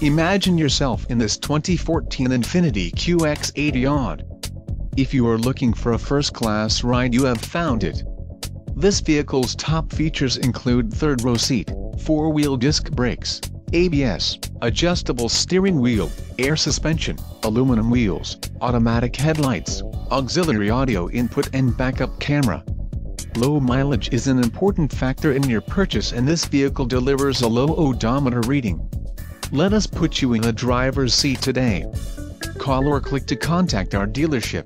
Imagine yourself in this 2014 Infiniti QX80. If you are looking for a first-class ride, you have found it. This vehicle's top features include third-row seat, four-wheel disc brakes, ABS, adjustable steering wheel, air suspension, aluminum wheels, automatic headlights, auxiliary audio input and backup camera. Low mileage is an important factor in your purchase, and this vehicle delivers a low odometer reading. Let us put you in the driver's seat today. Call or click to contact our dealership.